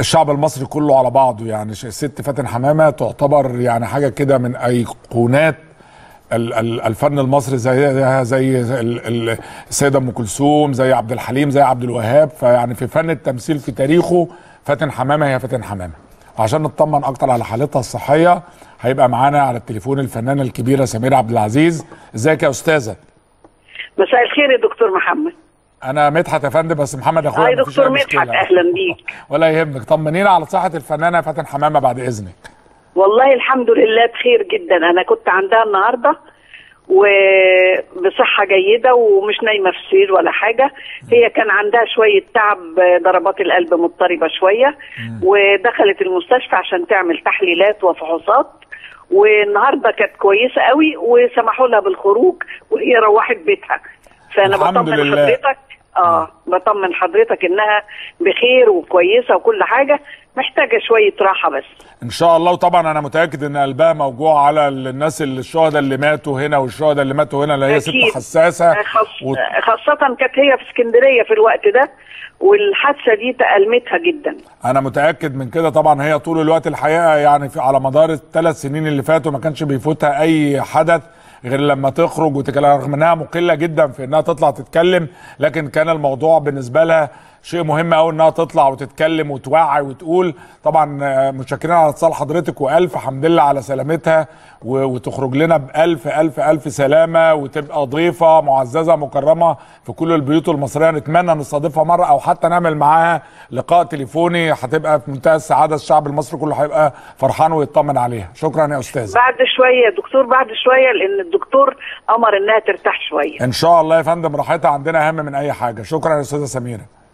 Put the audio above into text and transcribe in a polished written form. الشعب المصري كله على بعضه يعني. الست فاتن حمامة تعتبر يعني حاجة كده من أيقونات الفن المصري، زي السيدة أم كلثوم، زي عبد الحليم، زي عبد الوهاب. فيعني في فن التمثيل في تاريخه فاتن حمامة هي فاتن حمامة. عشان نطمن أكتر على حالتها الصحية هيبقى معانا على التليفون الفنانة الكبيرة سمير عبد العزيز. ازيك يا أستاذة؟ مساء الخير يا دكتور محمد. أنا مدحت يا فندم، بس محمد أخويا. أي دكتور مدحت، أهلا بيك. ولا يهمك، طمنينا على صحة الفنانة فاتن حمامة بعد إذنك. والله الحمد لله بخير جدا. أنا كنت عندها النهارده وبصحة جيدة ومش نايمة في السرير ولا حاجة. هي كان عندها شوية تعب، ضربات القلب مضطربة شوية، ودخلت المستشفى عشان تعمل تحليلات وفحوصات، والنهارده كانت كويسة قوي وسمحوا لها بالخروج وهي روحت بيتها. فأنا بطمن حضرتك بطمن حضرتك انها بخير وكويسه وكل حاجه، محتاجه شويه راحه بس ان شاء الله. وطبعا انا متاكد ان قلبها موجوع على الناس الشهداء اللي ماتوا هنا والشهداء اللي ماتوا هنا، اللي هي ست حساسه، خاصه كانت هي في اسكندريه في الوقت ده، والحادثه دي تألمتها جدا. انا متاكد من كده. طبعا هي طول الوقت الحقيقه يعني على مدار ال3 سنين اللي فاتوا ما كانش بيفوتها اي حدث غير لما تخرج وتتكلم، رغم انها مقله جدا في انها تطلع تتكلم، لكن كان الموضوع بالنسبه لها شيء مهم قوي انها تطلع وتتكلم وتوعي وتقول. طبعا متشكرين على اتصال حضرتك، والف حمد لله على سلامتها، وتخرج لنا بالف الف الف سلامه، وتبقى ضيفه معززه مكرمه في كل البيوت المصريه. نتمنى نستضيفها مره او حتى نعمل معاها لقاء تليفوني، هتبقى في منتهى السعاده. الشعب المصري كله هيبقى فرحان ويطمن عليها. شكرا يا استاذه. بعد شويه يا دكتور، بعد شويه، لان الدكتور امر انها ترتاح شويه ان شاء الله. يا فندم راحتها عندنا اهم من اي حاجه. شكرا يا استاذه سميره.